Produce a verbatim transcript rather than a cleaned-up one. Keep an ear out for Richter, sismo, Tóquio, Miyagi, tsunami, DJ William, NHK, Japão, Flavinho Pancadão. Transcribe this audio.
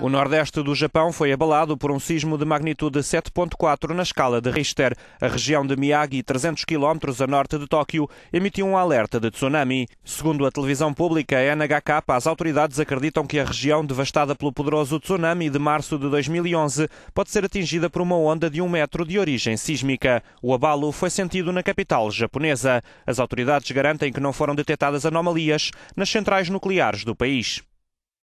O nordeste do Japão foi abalado por um sismo de magnitude sete ponto quatro na escala de Richter. A região de Miyagi, trezentos quilómetros a norte de Tóquio, emitiu um alerta de tsunami. Segundo a televisão pública N H K, as autoridades acreditam que a região, devastada pelo poderoso tsunami de março de dois mil e onze, pode ser atingida por uma onda de um metro de origem sísmica. O abalo foi sentido na capital japonesa. As autoridades garantem que não foram detectadas anomalias nas centrais nucleares do país.